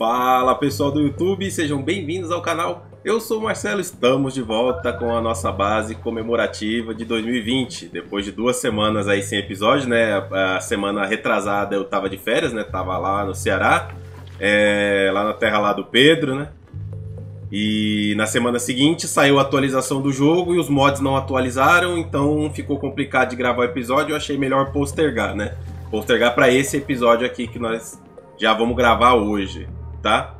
Fala pessoal do YouTube, sejam bem-vindos ao canal. Eu sou o Marcelo, estamos de volta com a nossa base comemorativa de 2020. Depois de 2 semanas aí sem episódio, né? A semana retrasada eu tava de férias, né? Tava lá no Ceará, lá na terra lá do Pedro, né? E na semana seguinte saiu a atualização do jogo e os mods não atualizaram, então ficou complicado de gravar o episódio. Eu achei melhor postergar, né? Postergar para esse episódio aqui que nós já vamos gravar hoje, tá?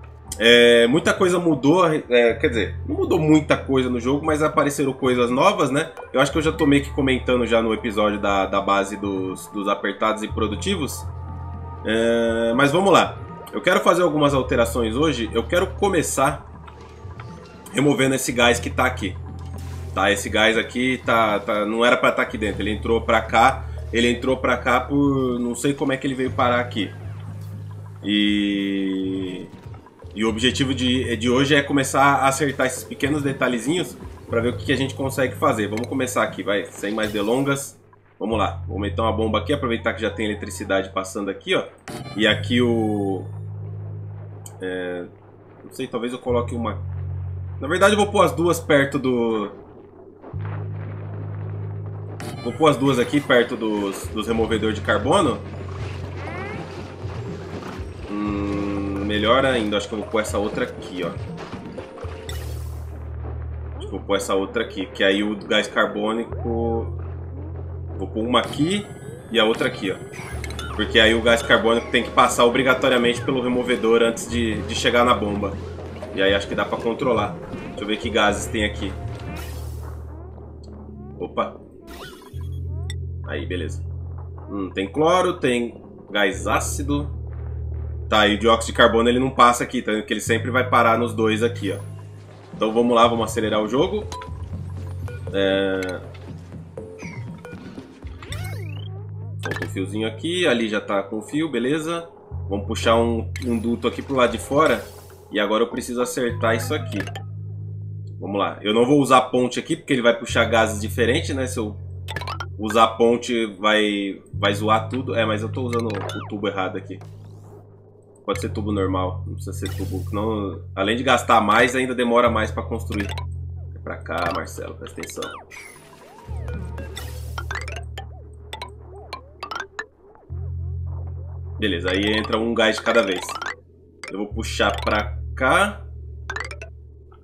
Muita coisa mudou, quer dizer, não mudou muita coisa no jogo, mas apareceram coisas novas, né? Eu acho que eu já tô meio que comentando já no episódio da base dos apertados e produtivos. Mas vamos lá. Eu quero fazer algumas alterações hoje. Eu quero começar removendo esse gás que tá aqui, tá? Esse gás aqui não era pra estar aqui dentro. Ele entrou pra cá, por... não sei como é que ele veio parar aqui. E o objetivo de hoje é começar a acertar esses pequenos detalhezinhos pra ver o que a gente consegue fazer. Vamos começar aqui, vai, sem mais delongas. Vamos lá, vou meter uma bomba aqui, aproveitar que já tem eletricidade passando aqui, ó. E aqui o... não sei, talvez eu coloque uma... Na verdade eu vou pôr as duas perto do... Vou pôr as duas aqui perto dos removedores de carbono. Melhor ainda, acho que eu vou pôr essa outra aqui, ó. Acho que eu vou pôr essa outra aqui, que aí o gás carbônico... Vou pôr uma aqui e a outra aqui, ó. Porque aí o gás carbônico tem que passar obrigatoriamente pelo removedor antes de chegar na bomba. E aí acho que dá pra controlar. Deixa eu ver que gases tem aqui. Opa. Aí, beleza. Tem cloro, tem gás ácido. Tá, e o dióxido de carbono ele não passa aqui, tá? Porque ele sempre vai parar nos dois aqui, ó. Então vamos lá, vamos acelerar o jogo. Solta um fiozinho aqui, ali já tá com o fio, beleza. Vamos puxar um duto aqui pro lado de fora. E agora eu preciso acertar isso aqui. Vamos lá. Eu não vou usar a ponte aqui, porque ele vai puxar gases diferentes, né? Se eu usar a ponte, vai zoar tudo. Mas eu tô usando o tubo errado aqui. Pode ser tubo normal. Não precisa ser tubo. Não... Além de gastar mais, ainda demora mais pra construir. Vai pra cá, Marcelo. Presta atenção. Beleza. Aí entra um gás de cada vez. Eu vou puxar pra cá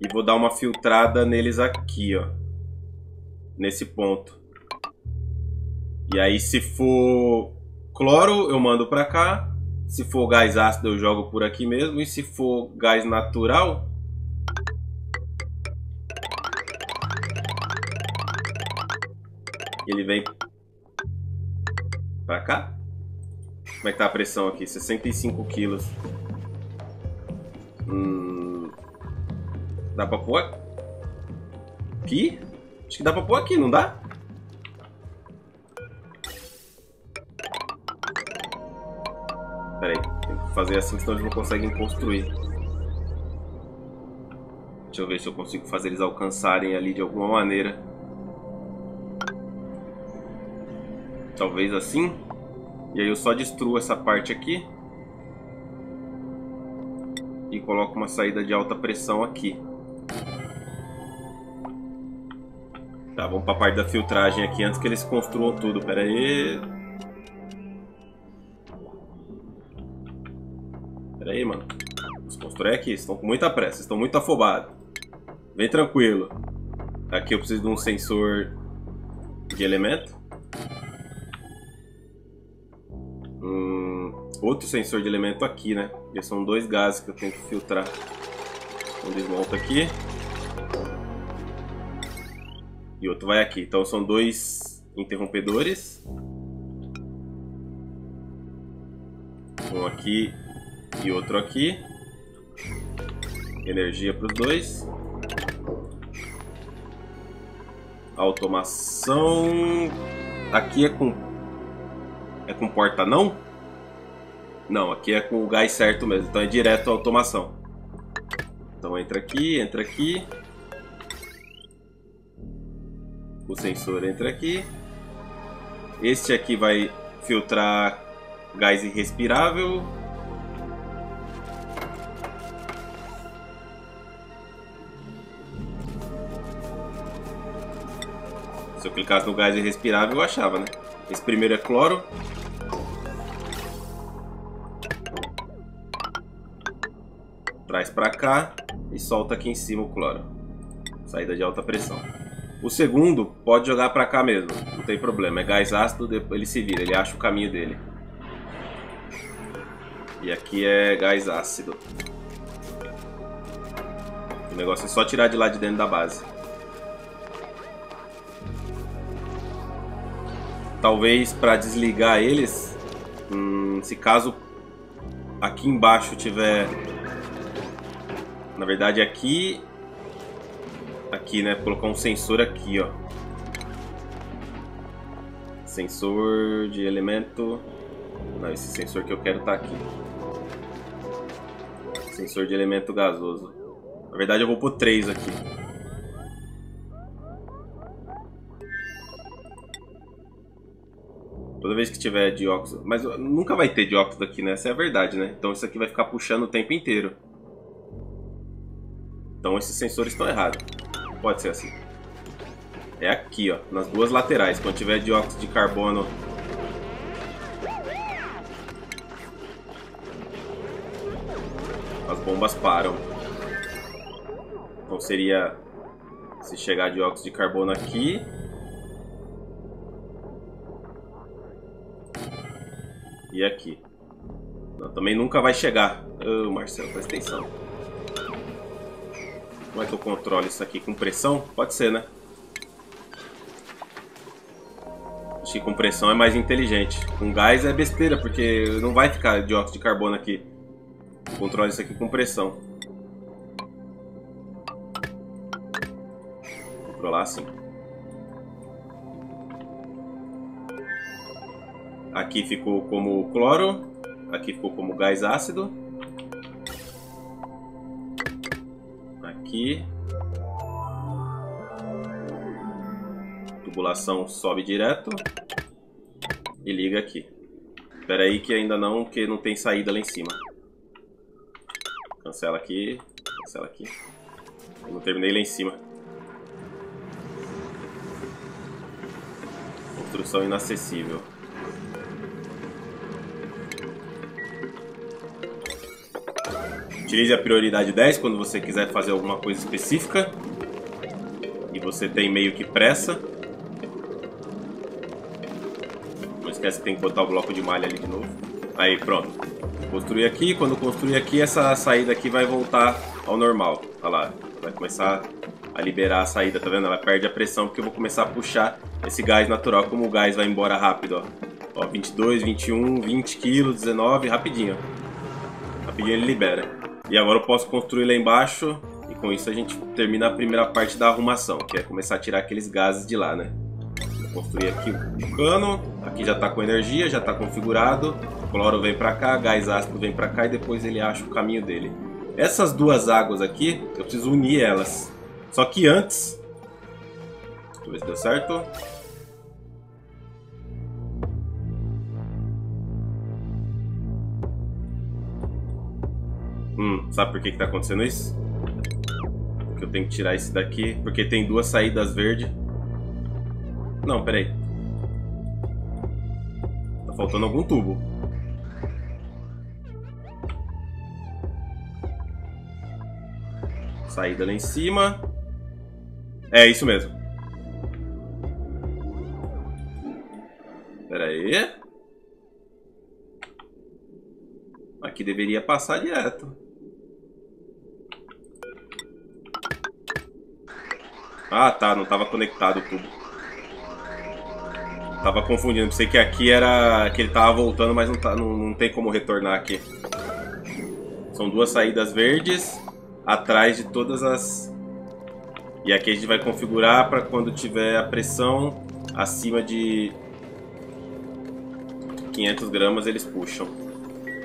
e vou dar uma filtrada neles aqui, ó, nesse ponto. E aí se for cloro eu mando pra cá, se for gás ácido eu jogo por aqui mesmo, e se for gás natural ele vem pra cá. Como é que tá a pressão aqui? 65 quilos. Dá pra pôr aqui? Acho que dá pra pôr aqui, não dá? Pera aí, tem que fazer assim, senão eles não conseguem construir. Deixa eu ver se eu consigo fazer eles alcançarem ali de alguma maneira. Talvez assim. E aí eu só destruo essa parte aqui. E coloco uma saída de alta pressão aqui. Tá, vamos pra parte da filtragem aqui antes que eles construam tudo. Pera aí. Pera aí, mano. Os construir aqui, estão com muita pressa, estão muito afobados. Vem tranquilo. Aqui eu preciso de um sensor de elemento. Outro sensor de elemento aqui, né? Porque são 2 gases que eu tenho que filtrar. Um desmonta aqui. E outro vai aqui. Então são 2 interrompedores. Um aqui e outro aqui. Energia para os 2. Automação. Aqui é com... É com porta não? Não, aqui é com o gás certo mesmo, então é direto a automação. Então entra aqui, O sensor entra aqui. Este aqui vai filtrar gás irrespirável. Se eu clicasse no gás irrespirável, eu achava, né? Esse primeiro é cloro. Traz pra cá e solta aqui em cima o cloro. Saída de alta pressão. O segundo pode jogar pra cá mesmo, não tem problema. É gás ácido, ele se vira, ele acha o caminho dele. E aqui é gás ácido. O negócio é só tirar de lá de dentro da base. Talvez pra desligar eles, se caso aqui embaixo tiver... Na verdade aqui... Aqui, né? Colocar um sensor aqui, ó. Sensor de elemento... Não, esse sensor que eu quero tá aqui. Sensor de elemento gasoso. Na verdade eu vou pôr 3 aqui. Toda vez que tiver dióxido... Mas nunca vai ter dióxido aqui, né? Essa é a verdade, né? Então isso aqui vai ficar puxando o tempo inteiro. Então esses sensores estão errados. Pode ser assim. É aqui, ó, nas duas laterais. Quando tiver dióxido de carbono... As bombas param. Então seria... Se chegar dióxido de carbono aqui... E aqui. Não, também nunca vai chegar. Ô, Marcelo, presta atenção. Como é que eu controlo isso aqui? Com pressão? Pode ser, né? Acho que com pressão é mais inteligente. Com gás é besteira, porque não vai ficar dióxido de carbono aqui. Eu controlo isso aqui com pressão. Vou controlar assim. Aqui ficou como cloro. Aqui ficou como gás ácido. Aqui. Tubulação sobe direto. E liga aqui. Espera aí que ainda não, porque não tem saída lá em cima. Cancela aqui. Cancela aqui. Eu não terminei lá em cima. Construção inacessível. Utilize a prioridade 10 quando você quiser fazer alguma coisa específica e você tem meio que pressa. Não esquece que tem que botar o bloco de malha ali de novo. Aí, pronto. Construir aqui. Quando construir aqui, essa saída aqui vai voltar ao normal. Olha lá. Vai começar a liberar a saída, tá vendo? Ela perde a pressão porque eu vou começar a puxar esse gás natural. Como o gás vai embora rápido, ó. Ó, 22, 21, 20 kg, 19, rapidinho. Rapidinho ele libera. E agora eu posso construir lá embaixo e com isso a gente termina a primeira parte da arrumação, que é começar a tirar aqueles gases de lá, né? Vou construir aqui o cano, aqui já tá com energia, já tá configurado, o cloro vem pra cá, gás ácido vem pra cá e depois ele acha o caminho dele. Essas duas águas aqui, eu preciso unir elas. Só que antes... Deixa eu ver se deu certo. Sabe por que que tá acontecendo isso? Porque eu tenho que tirar esse daqui, porque tem duas saídas verdes. Não, peraí. Tá faltando algum tubo. Saída lá em cima. É isso mesmo. Peraí. Aqui deveria passar direto. Ah, tá, não estava conectado o tubo. Tava confundindo, pensei que aqui era... que ele tava voltando, mas não tem como retornar aqui. São duas saídas verdes, atrás de todas as... E aqui a gente vai configurar para quando tiver a pressão acima de 500 gramas eles puxam.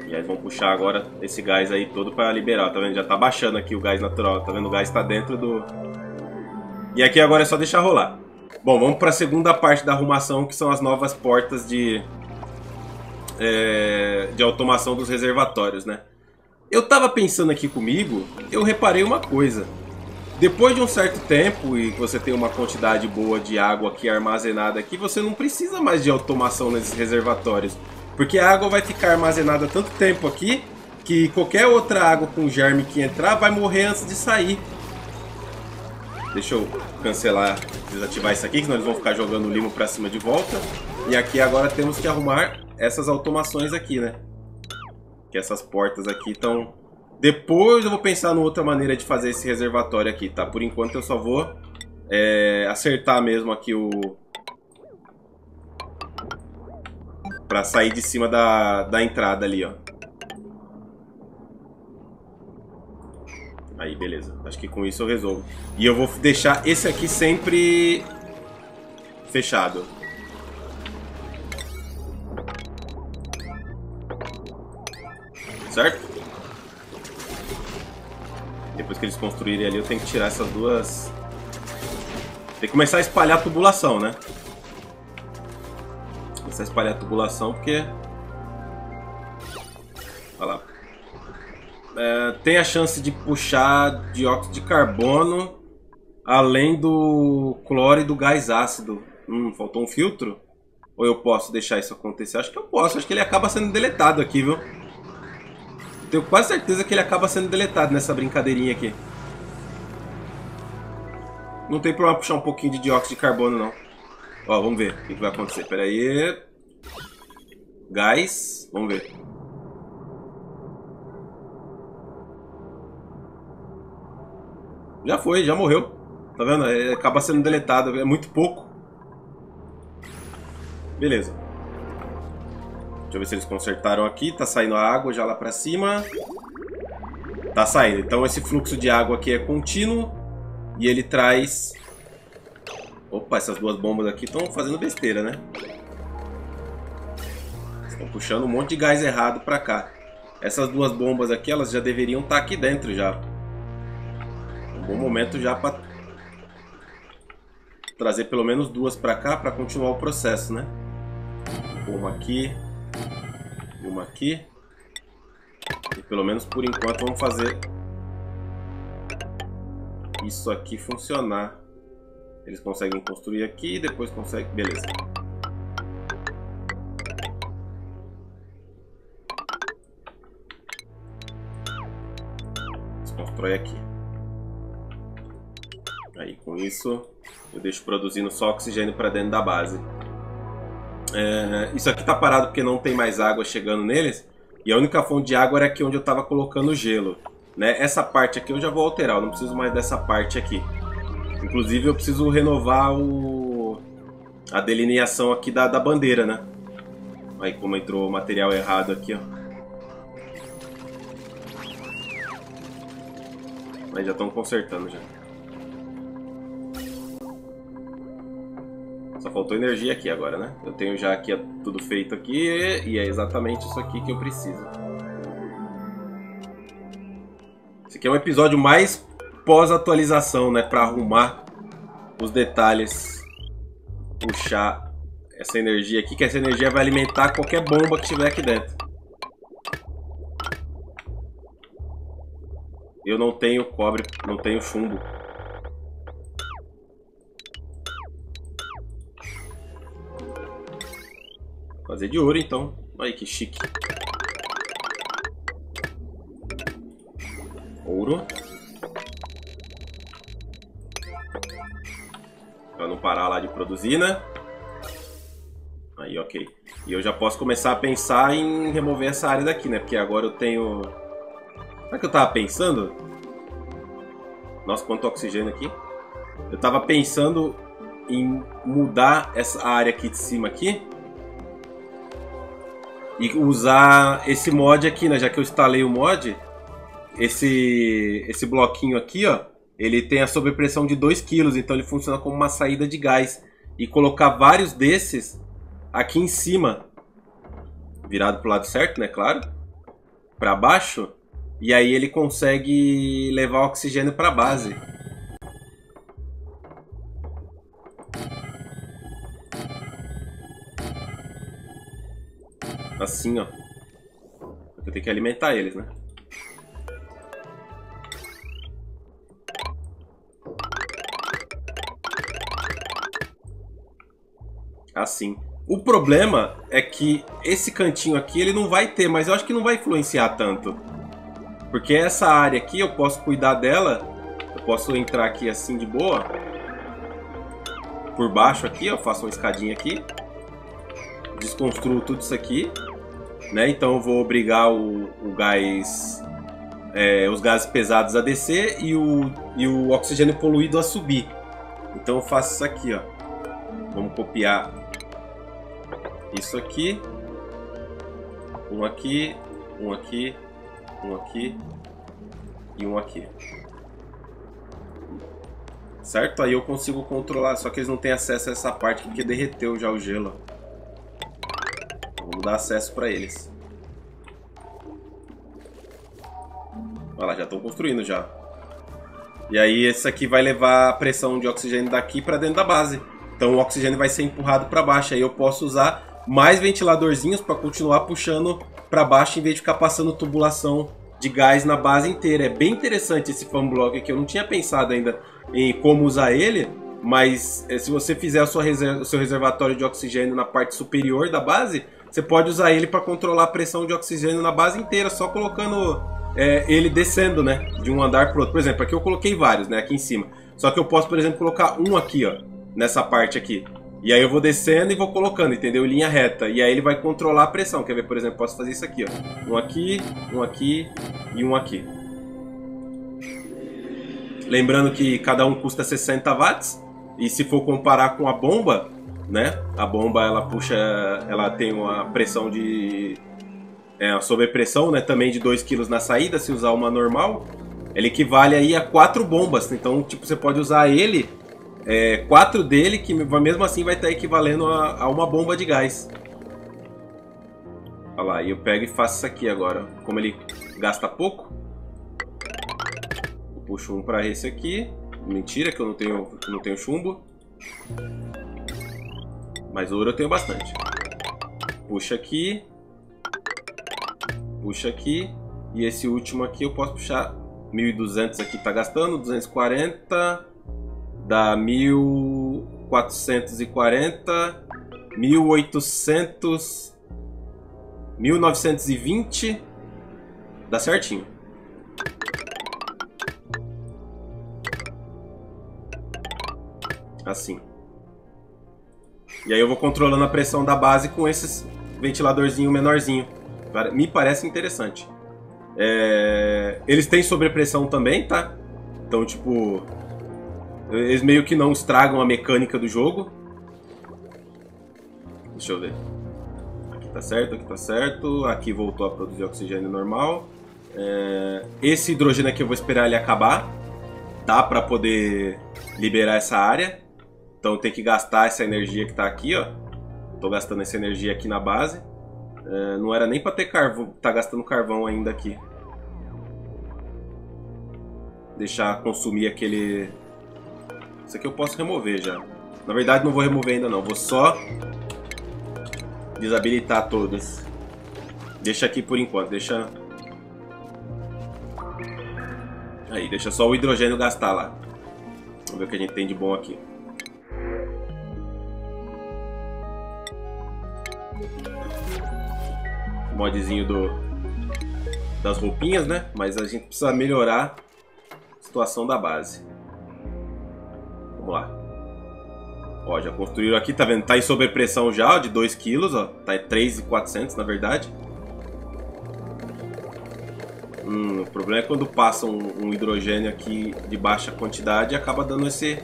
E aí vão puxar agora esse gás aí todo para liberar, tá vendo? Já tá baixando aqui o gás natural, tá vendo? O gás está dentro do... E aqui agora é só deixar rolar. Bom, vamos para a segunda parte da arrumação, que são as novas portas de automação dos reservatórios, né? Eu tava pensando aqui comigo, eu reparei uma coisa. Depois de um certo tempo e você tem uma quantidade boa de água aqui armazenada aqui, você não precisa mais de automação nesses reservatórios, porque a água vai ficar armazenada tanto tempo aqui que qualquer outra água com germe que entrar vai morrer antes de sair. Deixa eu cancelar, desativar isso aqui, senão eles vão ficar jogando o limo pra cima de volta. E aqui agora temos que arrumar essas automações aqui, né? Que essas portas aqui estão... Depois eu vou pensar em outra maneira de fazer esse reservatório aqui, tá? Por enquanto eu só vou acertar mesmo aqui o... Pra sair de cima da entrada ali, ó. Aí, beleza. Acho que com isso eu resolvo. E eu vou deixar esse aqui sempre fechado. Certo? Depois que eles construírem ali, eu tenho que tirar essas duas... Tem que começar a espalhar a tubulação, né? Começar a espalhar a tubulação, porque... Olha lá. É, tem a chance de puxar dióxido de carbono, além do cloro e do gás ácido. Faltou um filtro? Ou eu posso deixar isso acontecer? Acho que eu posso, acho que ele acaba sendo deletado aqui, viu? Tenho quase certeza que ele acaba sendo deletado nessa brincadeirinha aqui. Não tem problema puxar um pouquinho de dióxido de carbono, não. Ó, vamos ver o que vai acontecer. Pera aí. Gás, vamos ver. Já foi, já morreu. Tá vendo? Ele acaba sendo deletado. É muito pouco. Beleza. Deixa eu ver se eles consertaram aqui. Tá saindo a água já lá pra cima. Tá saindo. Então esse fluxo de água aqui é contínuo. E ele traz... Opa, essas duas bombas aqui estão fazendo besteira, né? Estão puxando um monte de gás errado pra cá. Essas duas bombas aqui, elas já deveriam estar aqui dentro já. Bom momento já para trazer pelo menos duas para cá para continuar o processo, né? Uma aqui, uma aqui. E pelo menos por enquanto vamos fazer isso aqui funcionar. Eles conseguem construir aqui e depois conseguem... Beleza. Eles constroem aqui. Aí, com isso, eu deixo produzindo só oxigênio para dentro da base. Isso aqui tá parado porque não tem mais água chegando neles. E a única fonte de água era aqui onde eu tava colocando gelo, né? Essa parte aqui eu já vou alterar, eu não preciso mais dessa parte aqui. Inclusive, eu preciso renovar a delineação aqui da bandeira, né? Aí, como entrou o material errado aqui, ó. Aí já estão consertando já. Só faltou energia aqui agora, né? Eu tenho já aqui tudo feito aqui e é exatamente isso aqui que eu preciso. Esse aqui é um episódio mais pós-atualização, né? Pra arrumar os detalhes. Puxar essa energia aqui, que essa energia vai alimentar qualquer bomba que tiver aqui dentro. Eu não tenho cobre, não tenho chumbo. Fazer de ouro, então. Olha que chique. Ouro. Pra não parar lá de produzir, né? Aí, ok. E eu já posso começar a pensar em remover essa área daqui, né? Porque agora eu tenho... Será que eu tava pensando? Nossa, quanto oxigênio aqui. Eu tava pensando em mudar essa área aqui de cima aqui. E usar esse mod aqui, né? Já que eu instalei o mod, esse bloquinho aqui, ó, ele tem a sobrepressão de 2 kg, então ele funciona como uma saída de gás. E colocar vários desses aqui em cima, virado pro lado certo, né? Claro, para baixo. E aí ele consegue levar o oxigênio para a base. Assim, ó. Eu tenho que alimentar eles, né? assim. O problema é que esse cantinho aqui ele não vai ter, mas eu acho que não vai influenciar tanto. Porque essa área aqui eu posso cuidar dela. Eu posso entrar aqui assim de boa. Por baixo aqui, eu faço uma escadinha aqui. Desconstruo tudo isso aqui. Né? Então eu vou obrigar os gases pesados a descer e o oxigênio poluído a subir. Então eu faço isso aqui, ó. Vamos copiar isso aqui. Um aqui, um aqui, um aqui e um aqui. Certo? Aí eu consigo controlar, só que eles não têm acesso a essa parte porque derreteu já o gelo. Então, vamos dar acesso para eles. Olha lá, já estão construindo já. E aí esse aqui vai levar a pressão de oxigênio daqui para dentro da base. Então o oxigênio vai ser empurrado para baixo. Aí eu posso usar mais ventiladorzinhos para continuar puxando para baixo em vez de ficar passando tubulação de gás na base inteira. É bem interessante esse fan block aqui. Eu não tinha pensado ainda em como usar ele, mas se você fizer o seu reservatório de oxigênio na parte superior da base, você pode usar ele para controlar a pressão de oxigênio na base inteira, só colocando ele descendo, né, de um andar para outro. Por exemplo, aqui eu coloquei vários, né, aqui em cima. Só que eu posso, por exemplo, colocar um aqui, ó, nessa parte aqui. E aí eu vou descendo e vou colocando, entendeu? Linha reta. E aí ele vai controlar a pressão. Quer ver, por exemplo, posso fazer isso aqui, ó. Um aqui e um aqui. Lembrando que cada um custa 60 watts. E se for comparar com a bomba, né? A bomba, ela puxa... Ela tem uma pressão de... uma sobrepressão, né? Também de 2 kg na saída, se usar uma normal. Ele equivale aí a 4 bombas. Então, tipo, você pode usar ele... 4 dele, que mesmo assim vai estar equivalendo a uma bomba de gás. Olha lá, e eu pego e faço isso aqui agora. Como ele gasta pouco, eu puxo um para esse aqui. Mentira que eu não tenho chumbo. Mas ouro eu tenho bastante. Puxa aqui. Puxa aqui. E esse último aqui eu posso puxar. 1200 aqui tá gastando, 240... Dá 1440, 1800, 1920, dá certinho. Assim. E aí eu vou controlando a pressão da base com esses ventiladorzinho menorzinho. Me parece interessante. Eles têm sobrepressão também, tá? Então, tipo... Eles meio que não estragam a mecânica do jogo. Deixa eu ver. Aqui tá certo, aqui tá certo. Aqui voltou a produzir oxigênio normal. Esse hidrogênio aqui eu vou esperar ele acabar, tá? Pra poder liberar essa área. Então tem que gastar essa energia que tá aqui, ó. Tô gastando essa energia aqui na base. Não era nem pra ter carvão. Tá gastando carvão ainda aqui. Deixar consumir aquele... Isso aqui eu posso remover já. Na verdade não vou remover ainda não. Vou só desabilitar todas. Deixa aqui por enquanto. Deixa... Aí, deixa só o hidrogênio gastar lá. Vamos ver o que a gente tem de bom aqui. Modzinho das roupinhas, né? Mas a gente precisa melhorar a situação da base. Vamos lá. Ó, já construíram aqui, tá vendo? Tá em sobrepressão já, ó, de 2 kg, ó. Tá em 3.400, na verdade. O problema é quando passa um hidrogênio aqui de baixa quantidade e acaba dando esse...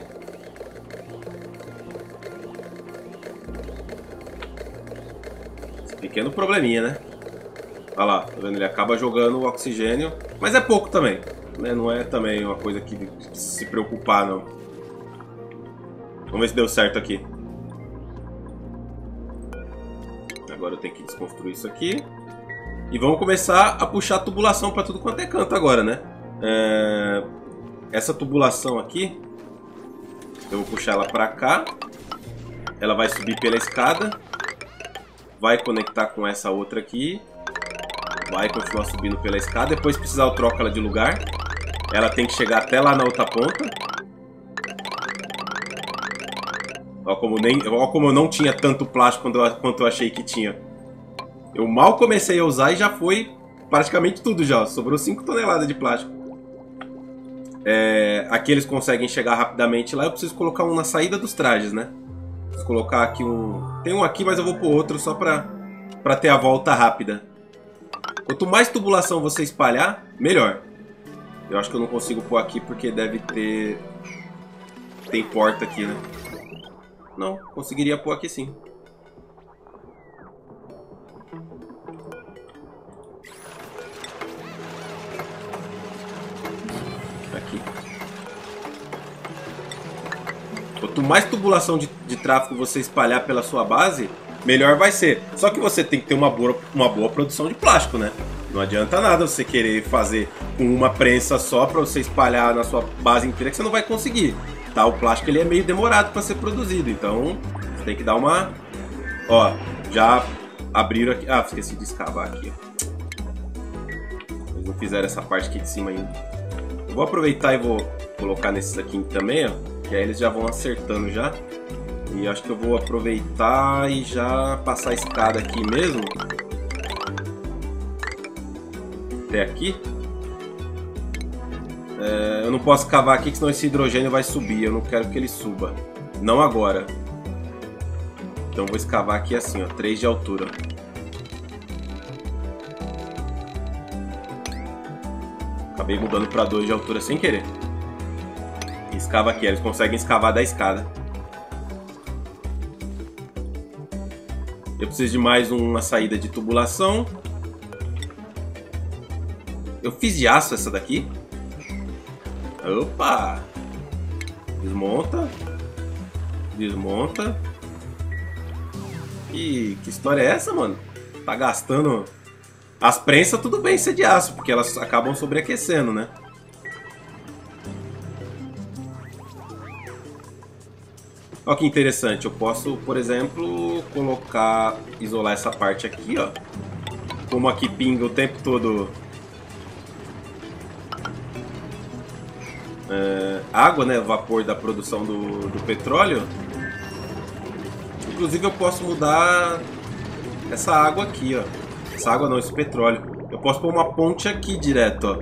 Esse pequeno probleminha, né? Olha lá, tá vendo? Ele acaba jogando o oxigênio. Mas é pouco também, né? Não é também uma coisa que precisa se preocupar, não. Vamos ver se deu certo aqui. Agora eu tenho que desconstruir isso aqui. E vamos começar a puxar a tubulação para tudo quanto é canto agora, né? Essa tubulação aqui, eu vou puxar ela para cá. Ela vai subir pela escada. Vai conectar com essa outra aqui. Vai continuar subindo pela escada. Depois, se precisar, eu troco ela de lugar. Ela tem que chegar até lá na outra ponta. Olha como eu não tinha tanto plástico quanto eu achei que tinha. Eu mal comecei a usar e já foi praticamente tudo já. Sobrou 5 toneladas de plástico. É, aqui eles conseguem chegar rapidamente lá. Eu preciso colocar um na saída dos trajes, né? Preciso colocar aqui um... Tem um aqui, mas eu vou pôr outro só pra ter a volta rápida. Quanto mais tubulação você espalhar, melhor. Eu acho que eu não consigo pôr aqui porque deve ter... Tem porta aqui, né? Não, conseguiria pôr aqui sim. Aqui. Quanto mais tubulação de tráfego você espalhar pela sua base, melhor vai ser. Só que você tem que ter uma boa produção de plástico, né? Não adianta nada você querer fazer com uma prensa só para você espalhar na sua base inteira, que você não vai conseguir. Tá, o plástico ele é meio demorado para ser produzido, então você tem que dar uma... Ó, já abriram aqui... Ah, esqueci de escavar aqui. Eles não fizeram essa parte aqui de cima ainda. Eu vou aproveitar e vou colocar nesses aqui também, ó, que aí eles já vão acertando já. E acho que eu vou aproveitar e já passar a escada aqui mesmo. Até aqui. É, eu não posso cavar aqui, senão esse hidrogênio vai subir. Eu não quero que ele suba. Não agora. Então vou escavar aqui assim, ó. 3 de altura. Acabei mudando para 2 de altura sem querer. E escava aqui. Eles conseguem escavar da escada. Eu preciso de mais uma saída de tubulação. Eu fiz de aço essa daqui. Opa! Desmonta. Desmonta. Ih, que história é essa, mano? Tá gastando... As prensas tudo bem ser de aço, porque elas acabam sobreaquecendo, né? Olha que interessante. Eu posso, por exemplo, colocar... Isolar essa parte aqui, ó. Como aqui pinga o tempo todo... água, né? O vapor da produção do petróleo. Inclusive eu posso mudar essa água aqui, ó. Essa água não, esse petróleo. Eu posso pôr uma ponte aqui direto, ó.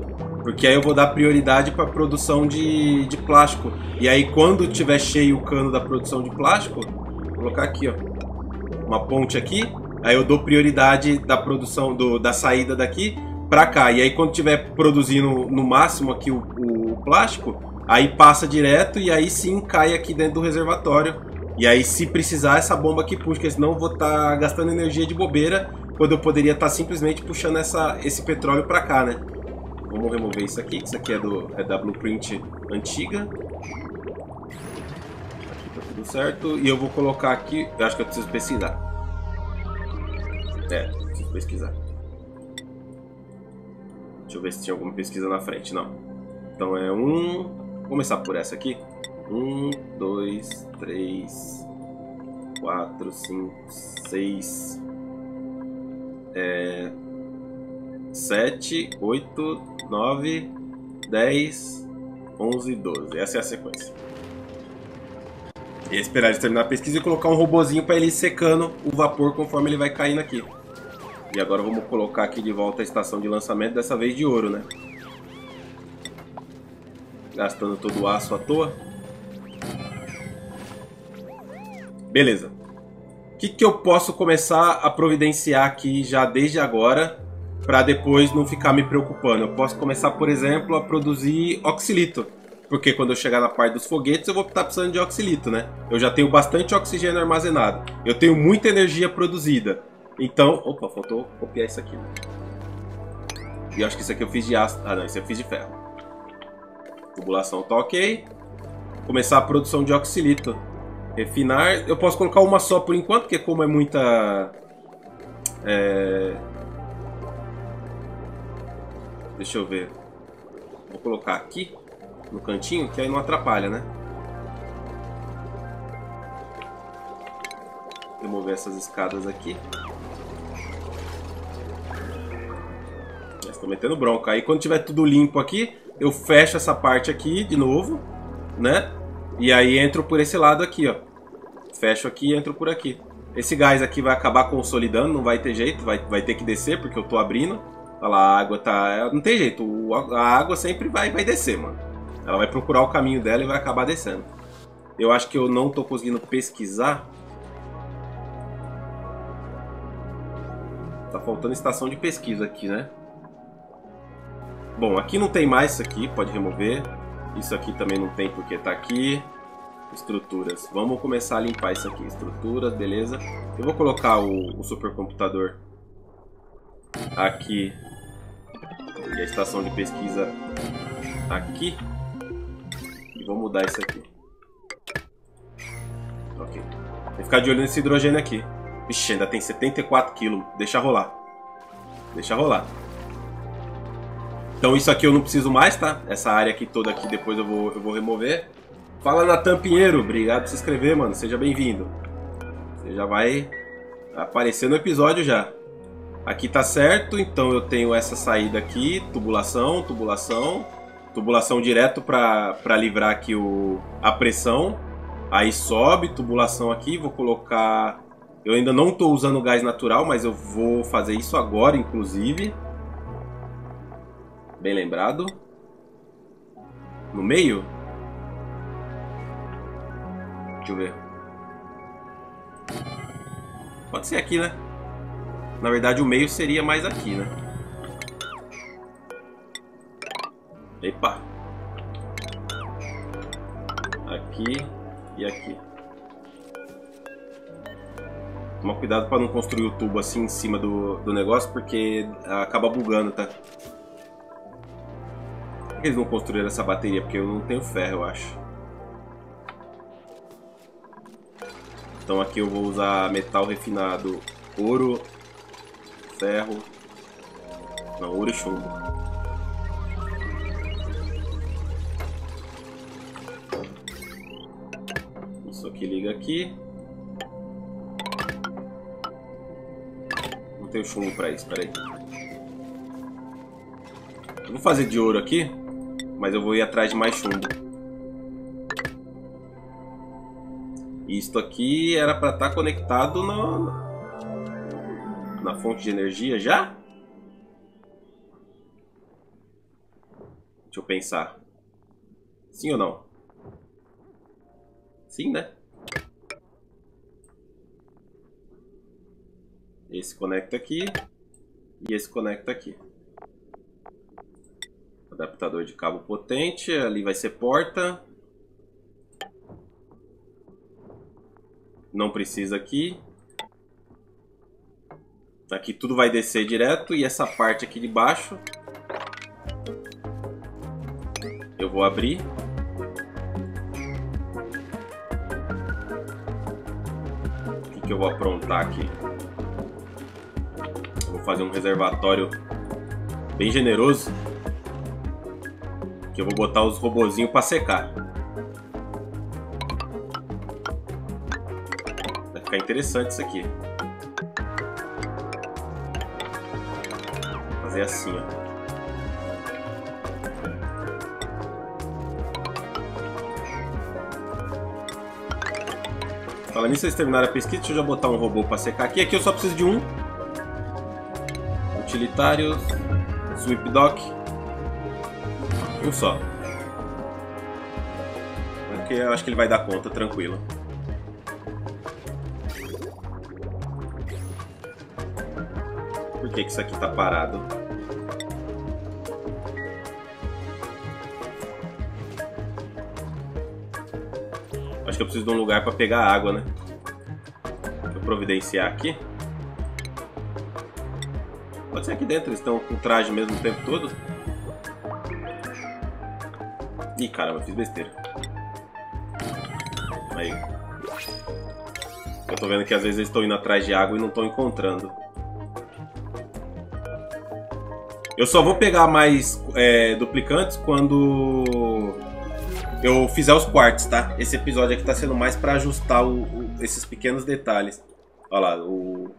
Porque aí eu vou dar prioridade para a produção de plástico. E aí quando tiver cheio o cano da produção de plástico, vou colocar aqui, ó. Uma ponte aqui. Aí eu dou prioridade da produção da saída daqui pra cá. E aí quando tiver produzindo no máximo aqui o plástico, aí passa direto e aí sim cai aqui dentro do reservatório. E aí se precisar essa bomba aqui puxa, porque senão eu vou estar gastando energia de bobeira quando eu poderia estar simplesmente puxando esse petróleo pra cá, né? Vamos remover isso aqui, que isso aqui é da blueprint antiga. Aqui tá tudo certo. E eu vou colocar aqui, eu acho que eu preciso pesquisar. É, preciso pesquisar. Deixa eu ver se tinha alguma pesquisa na frente, não. Então é um... Vou começar por essa aqui. 1, 2, 3, 4, 5, 6... 7, 8, 9, 10, 11, 12. Essa é a sequência. E esperar ele terminar a pesquisa e colocar um robozinho para ele ir secando o vapor conforme ele vai caindo aqui. E agora vamos colocar aqui de volta a estação de lançamento, dessa vez de ouro, né? Gastando todo o aço à toa. Beleza. O que eu posso começar a providenciar aqui já desde agora, para depois não ficar me preocupando? Eu posso começar, por exemplo, a produzir oxilito. Porque quando eu chegar na parte dos foguetes, eu vou estar precisando de oxilito, né? Eu já tenho bastante oxigênio armazenado. Eu tenho muita energia produzida. Então, opa, faltou copiar isso aqui. E acho que isso aqui eu fiz de aço. Ah, não, isso eu fiz de ferro. Tubulação tá ok. Começar a produção de oxilito. Refinar. Eu posso colocar uma só por enquanto, porque como é muita... Deixa eu ver. Vou colocar aqui, no cantinho, que aí não atrapalha, né? Remover essas escadas aqui. Estou metendo bronca. Aí quando tiver tudo limpo aqui, eu fecho essa parte aqui de novo, né? E aí entro por esse lado aqui, ó. Fecho aqui e entro por aqui. Esse gás aqui vai acabar consolidando, não vai ter jeito, vai ter que descer, porque eu tô abrindo. Olha lá, a água tá... Não tem jeito, a água sempre vai descer, mano. Ela vai procurar o caminho dela e vai acabar descendo. Eu acho que eu não tô conseguindo pesquisar. Tá faltando estação de pesquisa aqui, né? Bom, aqui não tem mais isso aqui, pode remover. Isso aqui também não tem porque tá aqui. Estruturas. Vamos começar a limpar isso aqui. Estruturas, beleza. Eu vou colocar o supercomputador aqui. E a estação de pesquisa aqui. E vou mudar isso aqui. Ok. Vou ficar de olho nesse hidrogênio aqui. Vixe, ainda tem 74 kg. Deixa rolar. Deixa rolar. Então isso aqui eu não preciso mais, tá? Essa área aqui toda aqui depois eu vou remover. Fala, Natan Pinheiro. Obrigado por se inscrever, mano. Seja bem-vindo. Você já vai aparecer no episódio já. Aqui tá certo. Então eu tenho essa saída aqui. Tubulação, tubulação. Tubulação direto pra livrar aqui a pressão. Aí sobe, tubulação aqui. Vou colocar... Eu ainda não tô usando gás natural, mas eu vou fazer isso agora, inclusive. Bem lembrado. No meio? Deixa eu ver. Pode ser aqui, né? Na verdade, o meio seria mais aqui, né? Epa! Aqui e aqui. Toma cuidado para não construir o tubo assim em cima do negócio, porque acaba bugando, tá? Por que eles não construíram essa bateria? Porque eu não tenho ferro, eu acho. Então aqui eu vou usar metal refinado, ouro, ferro, não, ouro e chumbo. Isso aqui liga aqui. Não tenho chumbo pra isso, peraí. Eu vou fazer de ouro aqui, mas eu vou ir atrás de mais chumbo. Isto aqui era para estar conectado na fonte de energia já? Deixa eu pensar. Sim ou não? Sim, né? Esse conecta aqui e esse conecta aqui. Adaptador de cabo potente, ali vai ser porta. Não precisa aqui. Aqui tudo vai descer direto. E essa parte aqui de baixo eu vou abrir. O que eu vou aprontar aqui? Eu vou fazer um reservatório bem generoso. Que eu vou botar os robozinhos para secar. Fica interessante isso aqui. Vou fazer assim, ó. Fala nisso, vocês terminaram a pesquisa. Deixa eu já botar um robô para secar aqui. Aqui eu só preciso de um. Utilitários. Sweep Dock. Um só. Porque eu acho que ele vai dar conta, tranquilo. Por que isso aqui tá parado? Acho que eu preciso de um lugar para pegar água, né? Deixa eu providenciar aqui. Pode ser aqui dentro, eles estão com traje mesmo o tempo todo. Ih, caramba, fiz besteira. Aí. Eu tô vendo que às vezes eles estão indo atrás de água e não estão encontrando. Eu só vou pegar mais duplicantes quando eu fizer os quartos, tá? Esse episódio aqui tá sendo mais pra ajustar esses pequenos detalhes. Olha lá,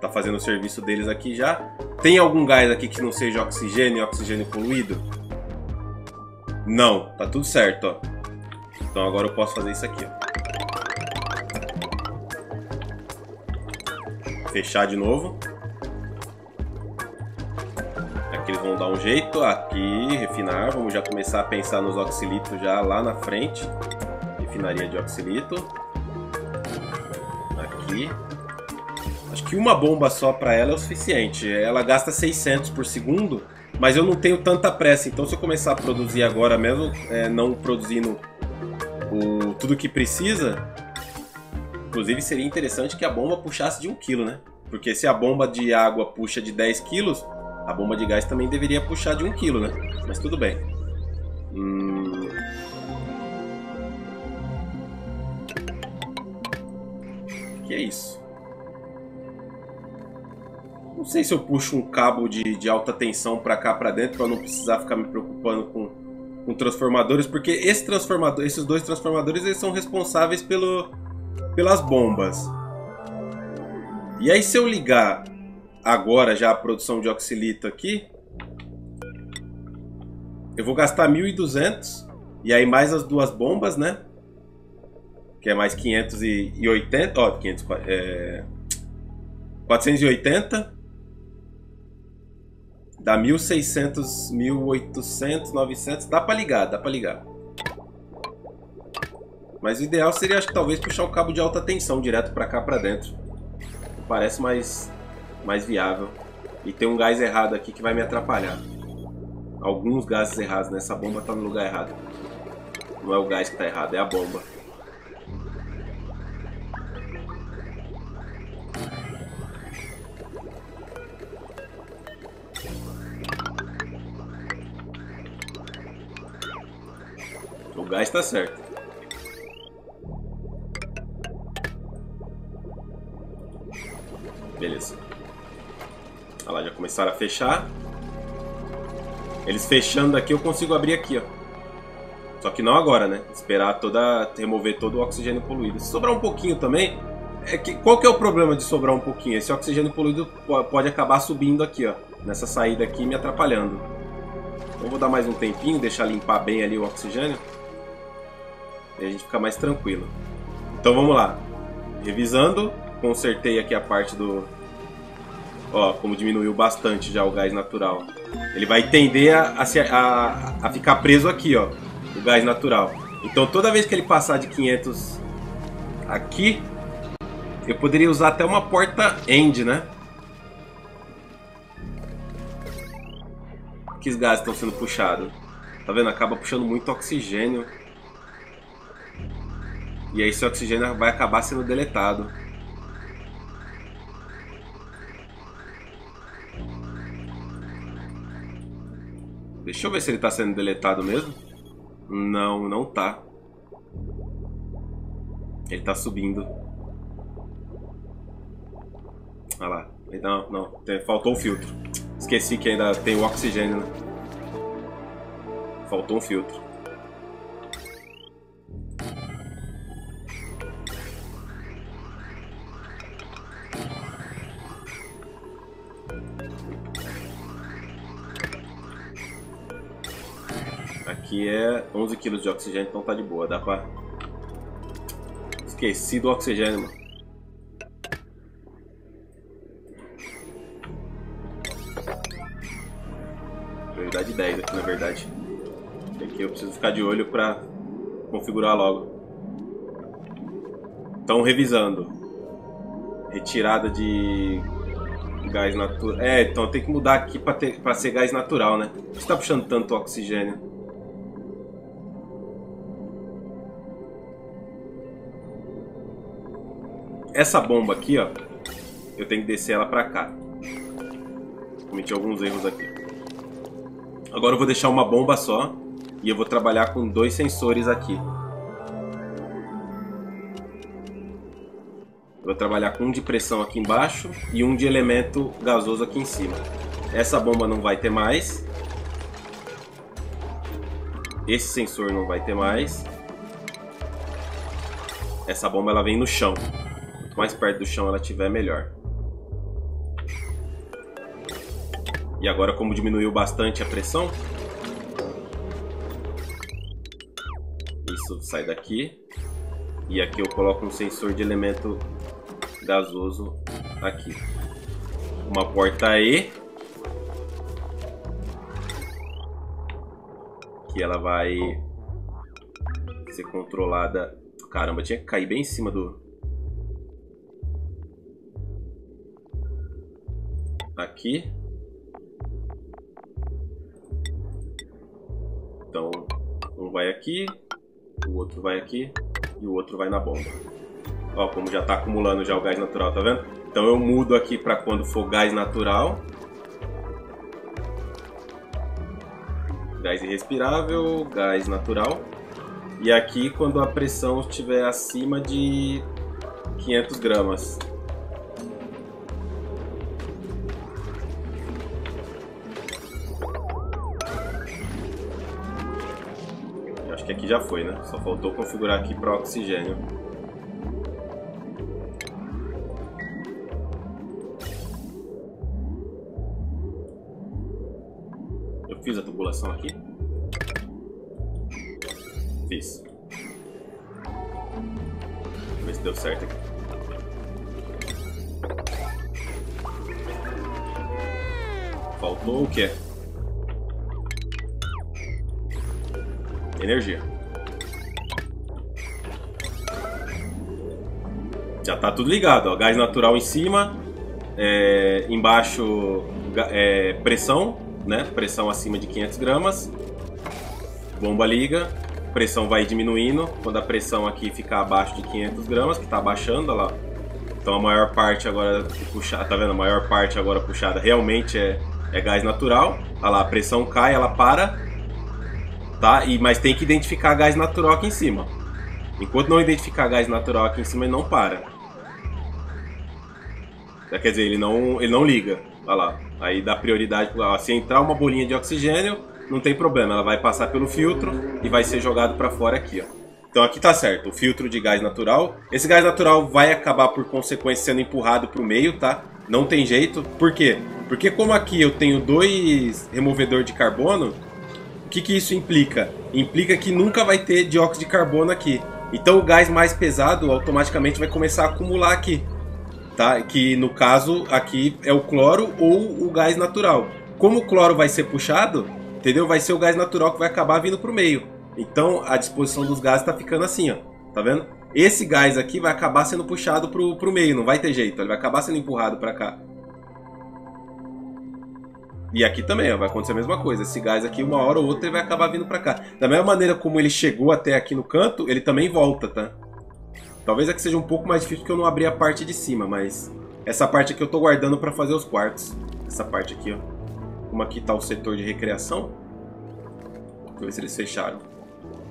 tá fazendo o serviço deles aqui já. Tem algum gás aqui que não seja oxigênio, oxigênio poluído? Não, tá tudo certo, ó. Então agora eu posso fazer isso aqui, ó. fechar de novo. Aqui eles vão dar um jeito. Aqui, refinar. Vamos já começar a pensar nos oxilitos já lá na frente. Refinaria de oxilito. Aqui. Acho que uma bomba só para ela é o suficiente. Ela gasta 600 por segundo, mas eu não tenho tanta pressa. Então se eu começar a produzir agora mesmo, não produzindo tudo que precisa... Inclusive seria interessante que a bomba puxasse de 1 kg, né? Porque se a bomba de água puxa de 10 kg, a bomba de gás também deveria puxar de 1 kg, né? Mas tudo bem. Que é isso? Não sei se eu puxo um cabo de alta tensão para cá, para dentro, para não precisar ficar me preocupando com transformadores, porque esse transformador, esses dois transformadores, eles são responsáveis pelas bombas. E aí se eu ligar agora já a produção de oxilito aqui, eu vou gastar 1.200 e aí mais as duas bombas, né? Que é mais 580, ó, 480. Dá 1.600, 1.800, 900, dá pra ligar. Mas o ideal seria, acho que talvez, puxar o cabo de alta tensão direto pra cá, pra dentro. Parece mais viável. E tem um gás errado aqui que vai me atrapalhar. Alguns gases errados, né? Essa bomba tá no lugar errado. Não é o gás que tá errado, é a bomba. O gás tá certo. Beleza. Olha lá, já começaram a fechar. Eles fechando aqui, eu consigo abrir aqui, ó. Só que não agora, né? Esperar remover todo o oxigênio poluído. Se sobrar um pouquinho também... Qual que é o problema de sobrar um pouquinho? Esse oxigênio poluído pode acabar subindo aqui, ó. Nessa saída aqui, me atrapalhando. Então vou dar mais um tempinho, deixar limpar bem ali o oxigênio. E a gente fica mais tranquilo. Então vamos lá. Revisando... Consertei aqui a parte do... Ó, como diminuiu bastante já o gás natural. Ele vai tender a ficar preso aqui, ó. O gás natural. Então toda vez que ele passar de 500 aqui, eu poderia usar até uma porta end, né? Que os gases estão sendo puxados. Tá vendo? Acaba puxando muito oxigênio. E aí esse oxigênio vai acabar sendo deletado. Deixa eu ver se ele tá sendo deletado mesmo. Não, não tá. Ele tá subindo. Olha lá. Não, não. Faltou um filtro. Esqueci que ainda tem o oxigênio, né? Faltou um filtro. Aqui é 11 kg de oxigênio, então tá de boa, dá pra... Esqueci do oxigênio, mano. Prioridade 10 aqui, na verdade. Aqui eu preciso ficar de olho pra configurar logo. Então, revisando. Retirada de... gás natural... então tem que mudar aqui pra ser gás natural, né? Por que você tá puxando tanto oxigênio? Essa bomba aqui, ó, eu tenho que descer ela pra cá. Cometi alguns erros aqui. Agora eu vou deixar uma bomba só e eu vou trabalhar com dois sensores aqui. Eu vou trabalhar com um de pressão aqui embaixo e um de elemento gasoso aqui em cima. Essa bomba não vai ter mais. Esse sensor não vai ter mais. Essa bomba ela vem no chão. Quanto mais perto do chão ela estiver, melhor. E agora, como diminuiu bastante a pressão, isso sai daqui. E aqui eu coloco um sensor de elemento gasoso Aqui. Uma porta aí. Que ela vai ser controlada. Caramba, tinha que cair bem em cima do... Aqui. Então, um vai aqui, o outro vai aqui e o outro vai na bomba. Ó, como já tá acumulando já o gás natural, tá vendo? Então eu mudo aqui para quando for gás natural. Gás irrespirável, gás natural. E aqui quando a pressão estiver acima de 500 gramas. Acho que aqui já foi, né? Só faltou configurar aqui para oxigênio. Eu fiz a tubulação aqui. Fiz. Vamos ver se deu certo aqui. Faltou o quê? Energia. Já tá tudo ligado, ó. Gás natural em cima, embaixo pressão, né? Pressão acima de 500 gramas. Bomba liga. Pressão vai diminuindo. Quando a pressão aqui ficar abaixo de 500 gramas, que tá abaixando, olha lá. Então a maior parte agora puxada, tá vendo? A maior parte agora puxada realmente é gás natural. Olha lá, a pressão cai, ela para. Tá? Mas tem que identificar gás natural aqui em cima. Enquanto não identificar gás natural aqui em cima, ele não para. Quer dizer, ele não liga. Olha lá. Aí dá prioridade. Ó, se entrar uma bolinha de oxigênio, não tem problema. Ela vai passar pelo filtro e vai ser jogado para fora aqui. Ó. Então aqui tá certo. O filtro de gás natural. Esse gás natural vai acabar, por consequência, sendo empurrado para o meio, tá? Não tem jeito. Por quê? Porque como aqui eu tenho dois removedores de carbono... O que isso implica? Implica que nunca vai ter dióxido de carbono aqui. Então o gás mais pesado automaticamente vai começar a acumular aqui. Tá? Que no caso aqui é o cloro ou o gás natural. Como o cloro vai ser puxado, entendeu? Vai ser o gás natural que vai acabar vindo para o meio. Então a disposição dos gases está ficando assim, ó. Tá vendo? Esse gás aqui vai acabar sendo puxado para o meio, não vai ter jeito. Ele vai acabar sendo empurrado para cá. E aqui também, ó, vai acontecer a mesma coisa. Esse gás aqui, uma hora ou outra, ele vai acabar vindo pra cá. Da mesma maneira como ele chegou até aqui no canto, ele também volta, tá? Talvez aqui seja um pouco mais difícil porque eu não abri a parte de cima, mas... Essa parte aqui eu tô guardando pra fazer os quartos. Essa parte aqui, ó. Como aqui tá o setor de recreação. Deixa eu ver se eles fecharam.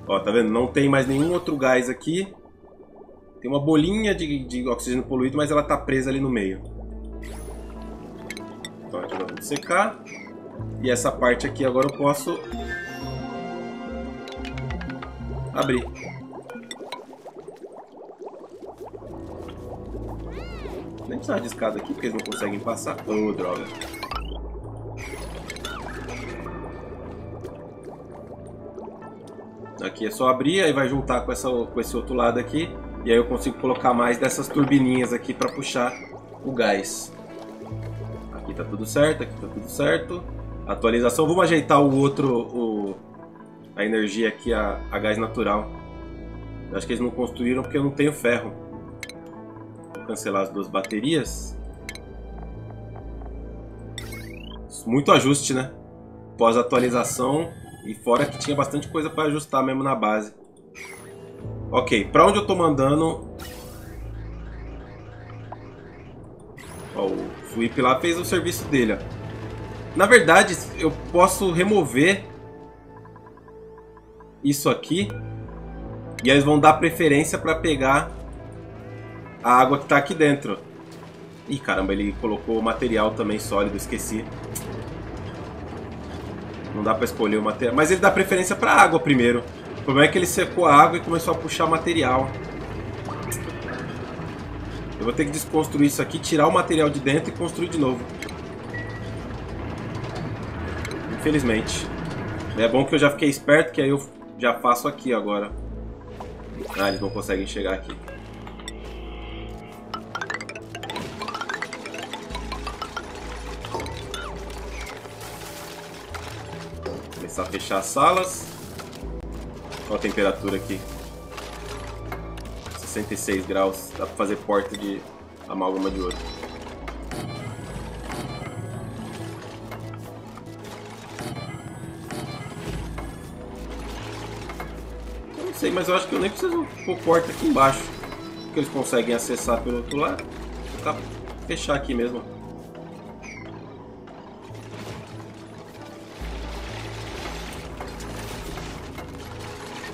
Ó, tá vendo? Não tem mais nenhum outro gás aqui. Tem uma bolinha de oxigênio poluído, mas ela tá presa ali no meio. Então a gente vai secar. E essa parte aqui agora eu posso abrir. Nem precisava de escada aqui, porque eles não conseguem passar. Oh, droga. Aqui é só abrir, aí vai juntar com esse outro lado aqui. E aí eu consigo colocar mais dessas turbininhas aqui para puxar o gás. Aqui tá tudo certo, aqui tá tudo certo. Atualização, vamos ajeitar o outro, a energia aqui, a gás natural. Eu acho que eles não construíram porque eu não tenho ferro. Vou cancelar as duas baterias. Muito ajuste, né? Pós-atualização. E fora que tinha bastante coisa para ajustar mesmo na base. Ok, para onde eu tô mandando... Ó, o Sweep lá fez o serviço dele, ó. Na verdade, eu posso remover isso aqui e eles vão dar preferência para pegar a água que está aqui dentro. Ih, caramba, ele colocou material também sólido, esqueci. Não dá para escolher o material, mas ele dá preferência para a água primeiro. O problema é que ele secou a água e começou a puxar material. Eu vou ter que desconstruir isso aqui, tirar o material de dentro e construir de novo. Infelizmente. É bom que eu já fiquei esperto, que aí eu já faço aqui agora. Ah, eles não conseguem chegar aqui. Começar a fechar as salas. Olha a temperatura aqui. 66 graus. Dá pra fazer porta de amálgama de ouro. Eu não sei, mas eu acho que eu nem preciso pôr porta aqui embaixo. Porque eles conseguem acessar pelo outro lado. Vou fechar aqui mesmo.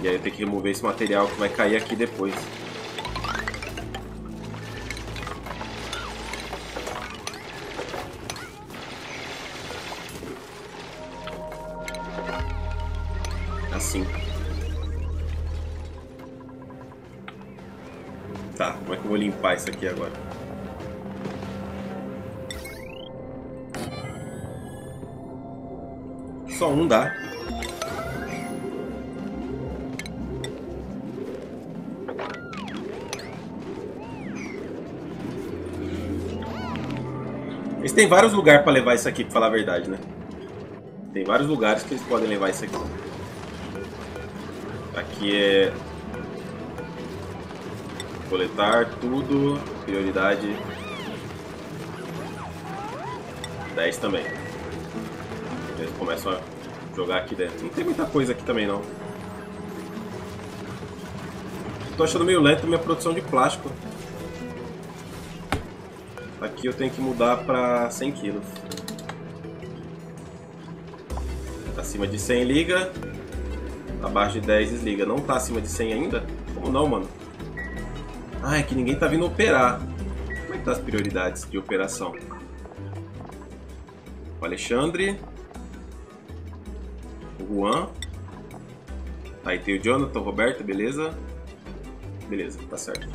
E aí eu tenho que remover esse material que vai cair aqui depois. Assim. Tá, como é que eu vou limpar isso aqui agora? Só um dá. Eles têm vários lugares para levar isso aqui, pra falar a verdade, né? Tem vários lugares que eles podem levar isso aqui. Aqui é... coletar tudo, prioridade... 10 também. Eles começam a jogar aqui dentro. Não tem muita coisa aqui também, não. Tô achando meio lento minha produção de plástico. Aqui eu tenho que mudar para 100 kg. Acima de 100 liga, abaixo de 10 desliga. Não tá acima de 100 ainda? Como não, mano? Ah, é que ninguém tá vindo operar. Como é que tá as prioridades de operação? O Alexandre, o Juan, aí tem o Jonathan, o Roberto, beleza? Beleza, tá certo.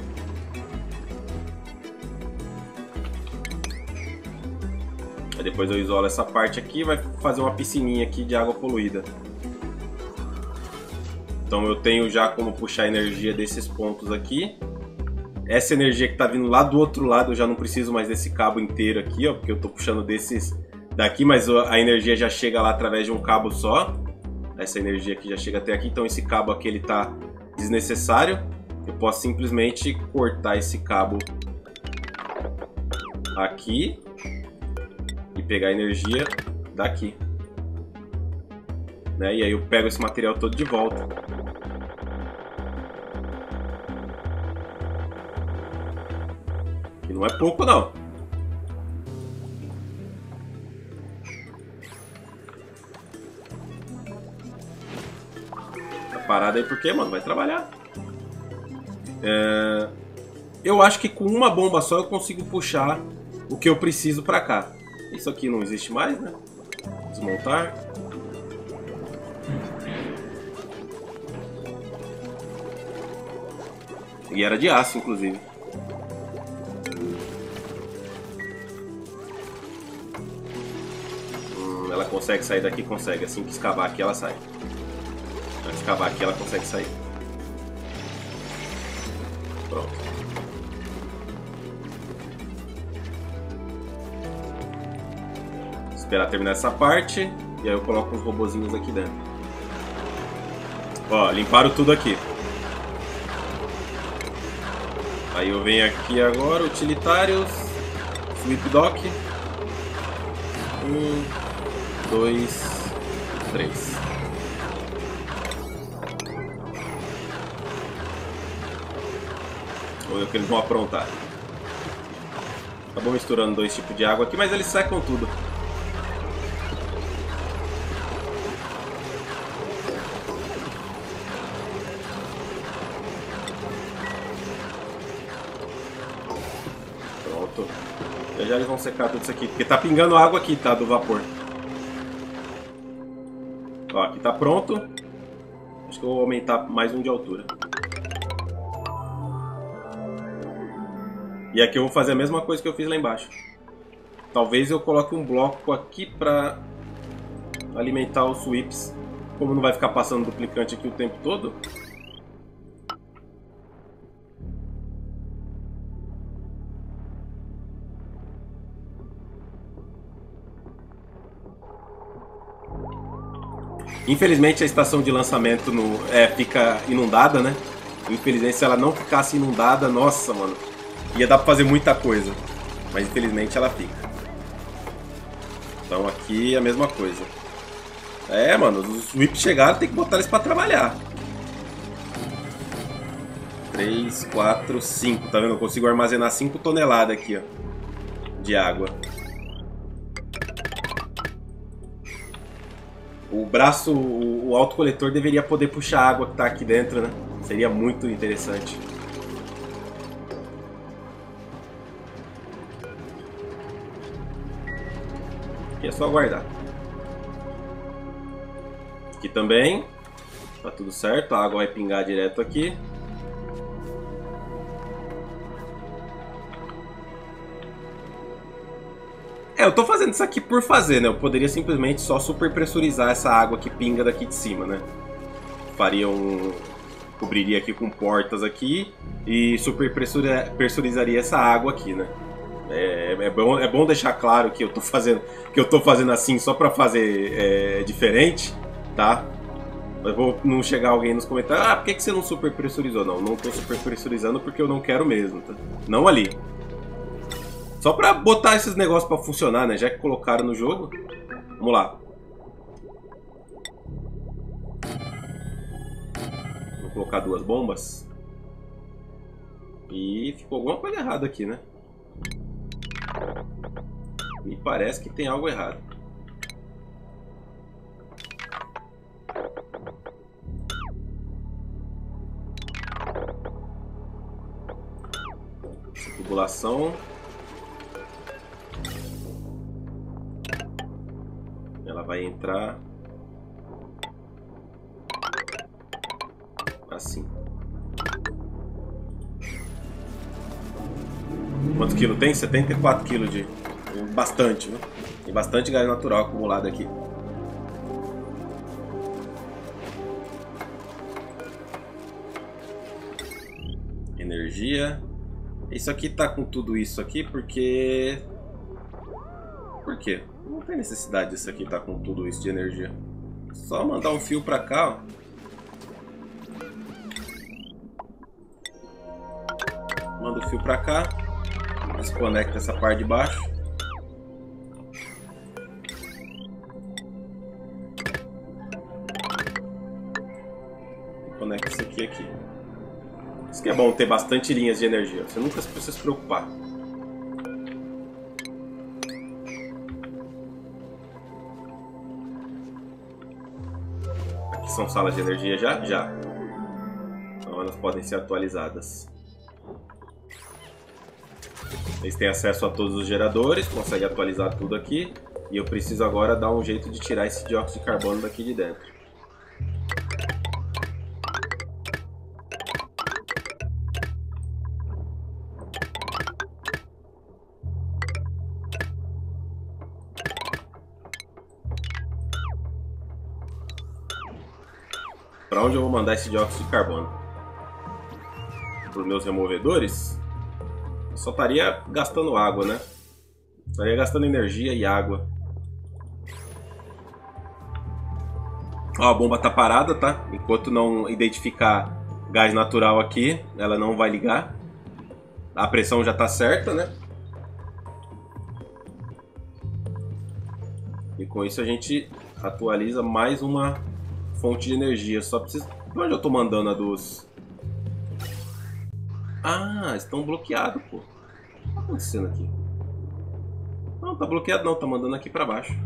Depois eu isolo essa parte aqui e vai fazer uma piscininha aqui de água poluída. Então eu tenho já como puxar a energia desses pontos aqui. Essa energia que está vindo lá do outro lado eu já não preciso mais desse cabo inteiro aqui, ó, porque eu estou puxando desses daqui, mas a energia já chega lá através de um cabo só. Essa energia aqui já chega até aqui, então esse cabo aqui ele está desnecessário. Eu posso simplesmente cortar esse cabo aqui. E pegar energia daqui, né? E aí eu pego esse material todo de volta. E não é pouco, não. Tá parado aí porque, mano, vai trabalhar. Eu acho que com uma bomba só eu consigo puxar o que eu preciso pra cá. Isso aqui não existe mais, né? Desmontar. E era de aço, inclusive. Ela consegue sair daqui? Consegue. Assim que escavar aqui, ela sai. Antes de escavar aqui, ela consegue sair. Pronto. Esperar terminar essa parte, e aí eu coloco uns robozinhos aqui dentro. Ó, limparam tudo aqui. Aí eu venho aqui agora, utilitários, sweep dock. 1, 2, 3. Vamos ver o que eles vão aprontar. Acabou misturando dois tipos de água aqui, mas eles secam tudo. Já eles vão secar tudo isso aqui, porque tá pingando água aqui, tá? Do vapor. Ó, aqui tá pronto. Acho que eu vou aumentar mais um de altura. E aqui eu vou fazer a mesma coisa que eu fiz lá embaixo. Talvez eu coloque um bloco aqui pra alimentar os sweeps. Como não vai ficar passando duplicante aqui o tempo todo... Infelizmente a estação de lançamento fica inundada, né? Infelizmente, se ela não ficasse inundada, nossa, mano, ia dar pra fazer muita coisa. Mas infelizmente ela fica. Então aqui é a mesma coisa. É, mano, os whips chegaram, tem que botar eles pra trabalhar. 3, 4, 5. Tá vendo? Eu consigo armazenar 5 toneladas aqui, ó, de água. O autocoletor deveria poder puxar a água que tá aqui dentro, né? Seria muito interessante. Aqui é só aguardar. Aqui também. Tá tudo certo. A água vai pingar direto aqui. É, eu tô fazendo isso aqui por fazer, né? Eu poderia simplesmente só superpressurizar essa água que pinga daqui de cima, né? Faria um... cobriria aqui com portas aqui e superpressurizaria essa água aqui, né? É bom deixar claro que eu tô fazendo assim só pra fazer diferente, tá? Mas vou não chegar alguém nos comentários, ah, por que você não superpressurizou? Não tô superpressurizando porque eu não quero mesmo, tá? Não ali. Só pra botar esses negócios pra funcionar, né? Já que colocaram no jogo. Vamos lá. Vou colocar 2 bombas. E ficou alguma coisa errada aqui, né? Me parece que tem algo errado. Tubulação. Ela vai entrar assim. Quantos quilos tem? 74 quilos de... Bastante, né? Tem bastante gás natural acumulado aqui. Energia. Isso aqui tá com tudo isso aqui porque... Por quê? Não tem necessidade disso aqui tá com tudo isso de energia. Só mandar um fio pra cá, ó. Manda o fio pra cá. Desconecta essa parte de baixo. Conecta isso aqui e aqui. Isso que é bom ter bastante linhas de energia. Você nunca precisa se preocupar. Aqui são salas de energia já? Já. Então elas podem ser atualizadas. Eles têm acesso a todos os geradores, conseguem atualizar tudo aqui. E eu preciso agora dar um jeito de tirar esse dióxido de carbono daqui de dentro. Para onde eu vou mandar esse dióxido de carbono? Para os meus removedores? Eu só estaria gastando água, né? Estaria gastando energia e água. Ó, a bomba tá parada, tá? Enquanto não identificar gás natural aqui, ela não vai ligar. A pressão já tá certa, né? E com isso a gente atualiza mais uma fonte de energia. Só preciso... Pra onde eu tô mandando a dos... Ah, estão bloqueados, pô. O que tá acontecendo aqui? Não, tá bloqueado não, tá mandando aqui pra baixo.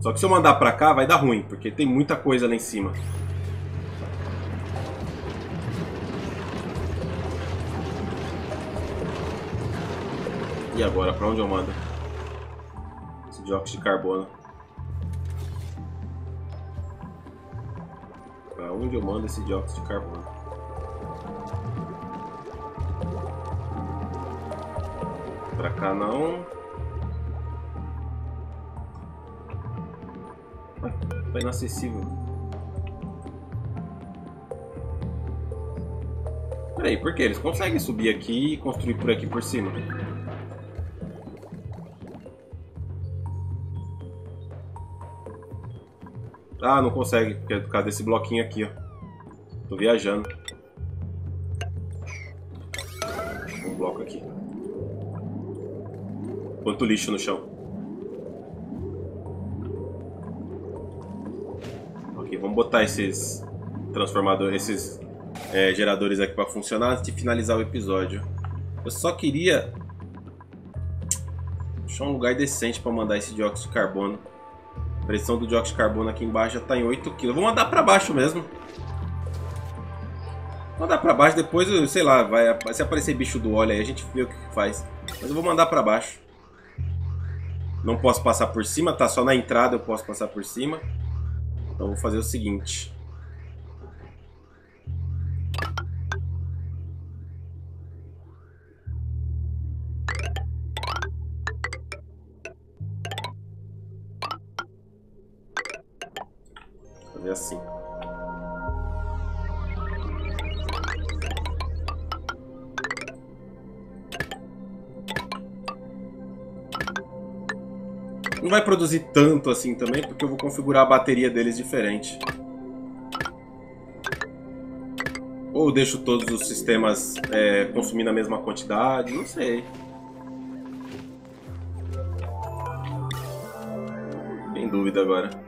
Só que se eu mandar pra cá vai dar ruim, porque tem muita coisa lá em cima. E agora, pra onde eu mando? Esse dióxido de carbono. Pra onde eu mando esse dióxido de carbono? Pra cá não. Ué, tá inacessível. Peraí, por que? Eles conseguem subir aqui e construir por aqui por cima. Ah, não consegue, porque é por causa desse bloquinho aqui, ó. Tô viajando. Um bloco aqui. Quanto lixo no chão. Ok, vamos botar esses transformadores, esses geradores aqui pra funcionar antes de finalizar o episódio. Eu só queria achar um lugar decente pra mandar esse dióxido de carbono. A pressão do dióxido de carbono aqui embaixo já está em 8 kg. Vou mandar para baixo mesmo. Vou mandar para baixo, depois, sei lá, vai, se aparecer bicho do óleo aí, a gente vê o que faz. Mas eu vou mandar para baixo. Não posso passar por cima, tá só na entrada eu posso passar por cima. Então vou fazer o seguinte. Assim. Não vai produzir tanto assim também, porque eu vou configurar a bateria deles diferente. Ou eu deixo todos os sistemas consumindo a mesma quantidade, não sei. Tô em dúvida agora.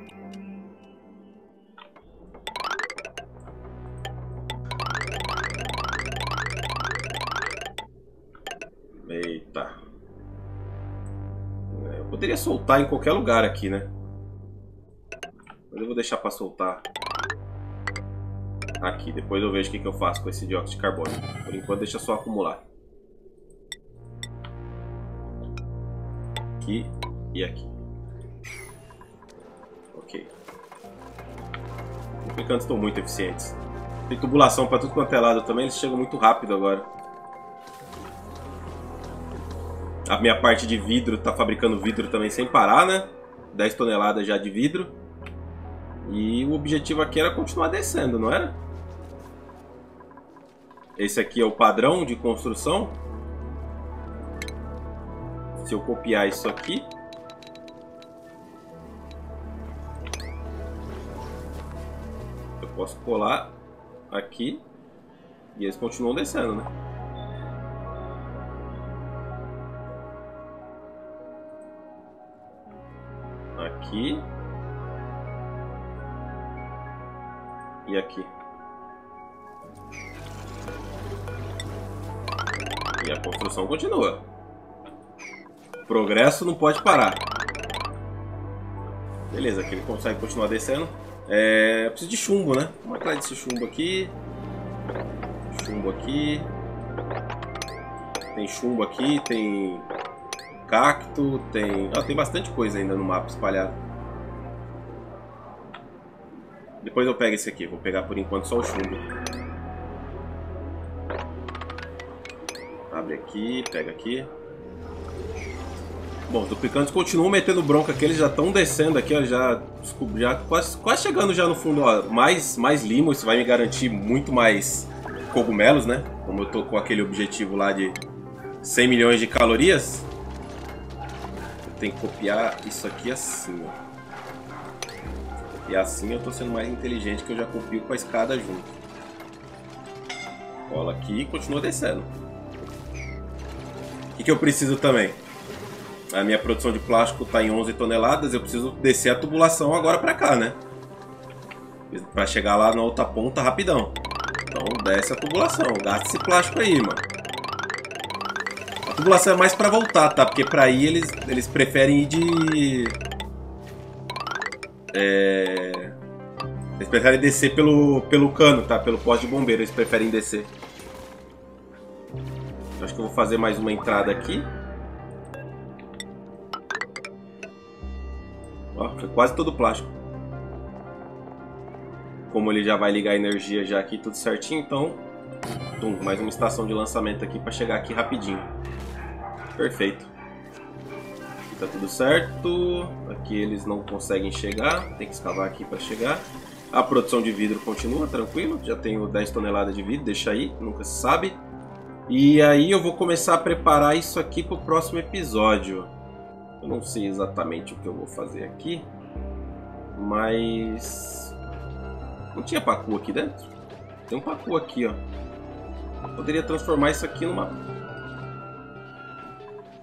Poderia soltar em qualquer lugar aqui, né? Mas eu vou deixar para soltar aqui. Depois eu vejo o que eu faço com esse dióxido de carbono. Por enquanto deixa só acumular. Aqui e aqui. Ok. Os aplicantes estão muito eficientes. Tem tubulação para tudo quanto é lado também. Eles chegam muito rápido agora. A minha parte de vidro, tá fabricando vidro também sem parar, né? 10 toneladas já de vidro. E o objetivo aqui era continuar descendo, não era? Esse aqui é o padrão de construção. Se eu copiar isso aqui... eu posso colar aqui. E eles continuam descendo, né? Aqui e aqui. E a construção continua. O progresso não pode parar. Beleza, aqui ele consegue continuar descendo. Eu preciso de chumbo, né? Vamos atrás desse chumbo aqui. Chumbo aqui. Tem chumbo aqui, tem... cacto, tem... ah, tem bastante coisa ainda no mapa espalhado. Depois eu pego esse aqui. Vou pegar por enquanto só o chumbo. Abre aqui, pega aqui. Bom, os duplicantes continuam metendo bronca aqui. Eles já estão descendo aqui, ó. Já quase chegando já no fundo, ó. Mais limo, isso vai me garantir muito mais cogumelos, né? Como eu tô com aquele objetivo lá de 100 milhões de calorias. Tem que copiar isso aqui assim, ó. E assim eu tô sendo mais inteligente, que eu já copio com a escada junto. Cola aqui e continua descendo. O que eu preciso também? A minha produção de plástico tá em 11 toneladas. Eu preciso descer a tubulação agora pra cá, né? Pra chegar lá na outra ponta rapidão. Então desce a tubulação. Gasta esse plástico aí, mano. A tubulação é mais pra voltar, tá? Porque pra ir eles preferem ir de... eles preferem descer pelo cano, tá? Pelo poste de bombeiro, eles preferem descer. Acho que eu vou fazer mais uma entrada aqui. Ó, foi quase todo o plástico. Como ele já vai ligar a energia já aqui, tudo certinho, então... tum, mais uma estação de lançamento aqui pra chegar aqui rapidinho. Perfeito. Aqui tá tudo certo. Aqui eles não conseguem chegar. Tem que escavar aqui pra chegar. A produção de vidro continua, tranquilo. Já tenho 10 toneladas de vidro, deixa aí. Nunca se sabe. E aí eu vou começar a preparar isso aqui pro próximo episódio. Eu não sei exatamente o que eu vou fazer aqui. Mas... não tinha pacu aqui dentro? Tem um pacu aqui, ó. Poderia transformar isso aqui numa...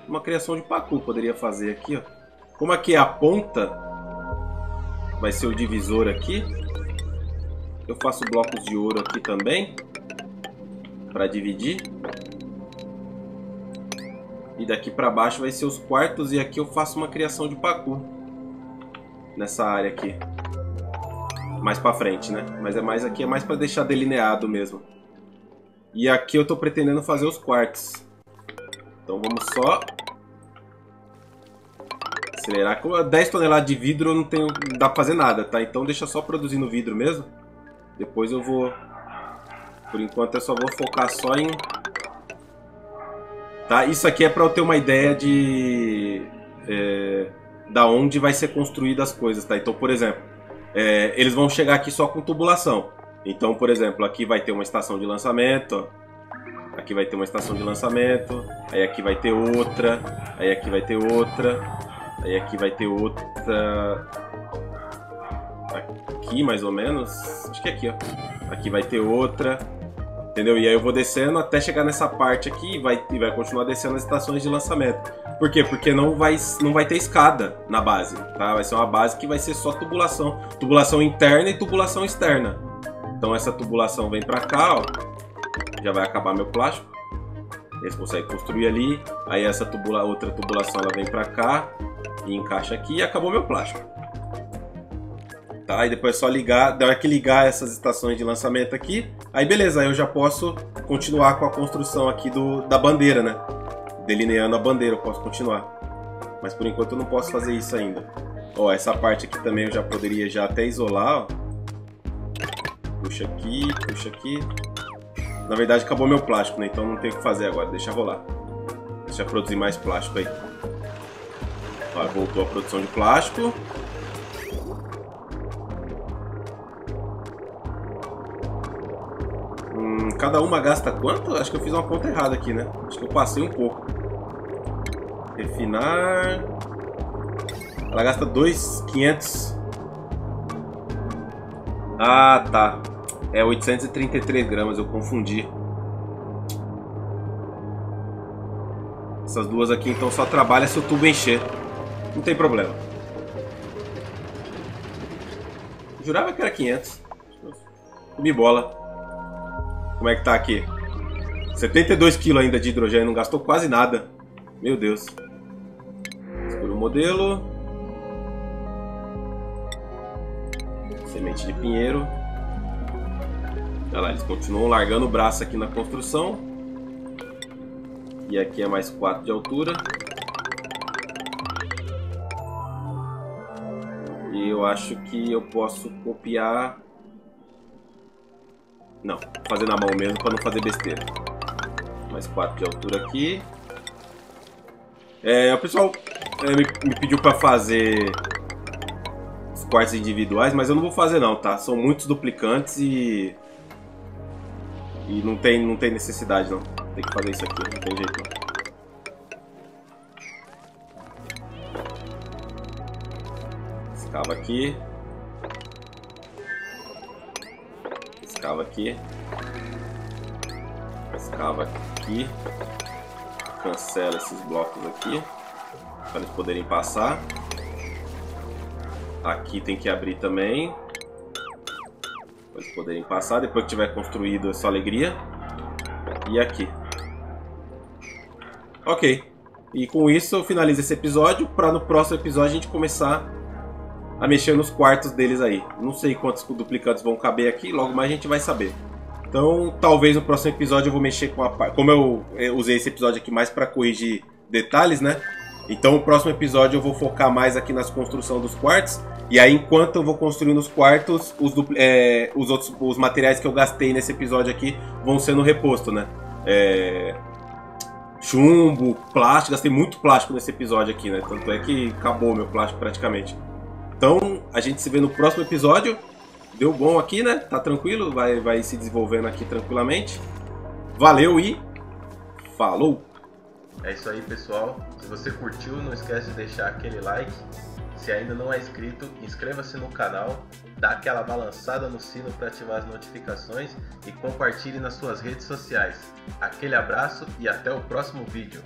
uma criação de pacu, poderia fazer aqui, ó. Como aqui é a ponta, vai ser o divisor aqui. Eu faço blocos de ouro aqui também, para dividir. E daqui para baixo vai ser os quartos e aqui eu faço uma criação de pacu. Nessa área aqui. Mais para frente, né? Mas é mais aqui, é mais para deixar delineado mesmo. E aqui eu tô pretendendo fazer os quartos. Então vamos só acelerar. Com 10 toneladas de vidro eu não tenho, não dá pra fazer nada, tá? Então deixa só produzindo vidro mesmo. Depois eu vou... por enquanto eu só vou focar só em... tá? Isso aqui é para eu ter uma ideia de... da onde vai ser construídas as coisas, tá? Então, por exemplo, eles vão chegar aqui só com tubulação. Então, por exemplo, aqui vai ter uma estação de lançamento, ó. Aqui vai ter uma estação de lançamento, aí aqui vai ter outra, aí aqui vai ter outra, aí aqui vai ter outra... aqui, mais ou menos, acho que é aqui, ó. Aqui vai ter outra, entendeu? E aí eu vou descendo até chegar nessa parte aqui e vai continuar descendo as estações de lançamento. Por quê? Porque não vai ter escada na base, tá? Vai ser uma base que vai ser só tubulação. Tubulação interna e tubulação externa. Então essa tubulação vem pra cá, ó. Já vai acabar meu plástico. Eles conseguem construir ali. Aí essa outra tubulação ela vem pra cá e encaixa aqui e acabou meu plástico. Tá? E depois é só ligar, dá que ligar essas estações de lançamento aqui. Aí beleza, aí eu já posso continuar com a construção aqui da bandeira, né? Delineando a bandeira, eu posso continuar. Mas por enquanto eu não posso fazer isso ainda. Ó, essa parte aqui também eu já poderia já até isolar, ó. Puxa aqui, puxa aqui. Na verdade acabou meu plástico, né? Então não tem o que fazer agora, deixa rolar. Deixa eu produzir mais plástico aí. Ó, voltou a produção de plástico. Cada uma gasta quanto? Acho que eu fiz uma conta errada aqui, né? Acho que eu passei um pouco. Refinar... ela gasta 2.500. Ah, tá. É 833 gramas, eu confundi. Essas duas aqui, então, só trabalha se o tubo encher. Não tem problema. Eu jurava que era 500. Comi bola. Como é que tá aqui? 72 kg ainda de hidrogênio, não gastou quase nada. Meu Deus. Escolha o modelo. Semente de pinheiro. Olha lá, eles continuam largando o braço aqui na construção. E aqui é mais 4 de altura. E eu acho que eu posso copiar... não, vou fazer na mão mesmo para não fazer besteira. Mais 4 de altura aqui. O pessoal me pediu para fazer os quartos individuais, mas eu não vou fazer não, tá? São muitos duplicantes e não tem necessidade não. Tem que fazer isso aqui, não tem jeito não. Escava aqui. Escava aqui. Escava aqui. Cancela esses blocos aqui, para eles poderem passar. Aqui tem que abrir também, para eles poderem passar. Depois que tiver construído, é só alegria. E aqui. Ok. E com isso eu finalizo esse episódio, para no próximo episódio a gente começar... a mexer nos quartos deles aí. Não sei quantos duplicantes vão caber aqui, logo mais a gente vai saber. Então, talvez no próximo episódio eu vou mexer com a parte... como eu usei esse episódio aqui mais para corrigir detalhes, né? Então, no próximo episódio eu vou focar mais aqui nas construções dos quartos. E aí, enquanto eu vou construindo os quartos, os materiais que eu gastei nesse episódio aqui vão sendo reposto, né? Chumbo, plástico, gastei muito plástico nesse episódio aqui, né? Tanto é que acabou meu plástico praticamente. Então, a gente se vê no próximo episódio. Deu bom aqui, né? Tá tranquilo, vai se desenvolvendo aqui tranquilamente. Valeu e falou! É isso aí, pessoal. Se você curtiu, não esquece de deixar aquele like. Se ainda não é inscrito, inscreva-se no canal, dá aquela balançada no sino para ativar as notificações e compartilhe nas suas redes sociais. Aquele abraço e até o próximo vídeo!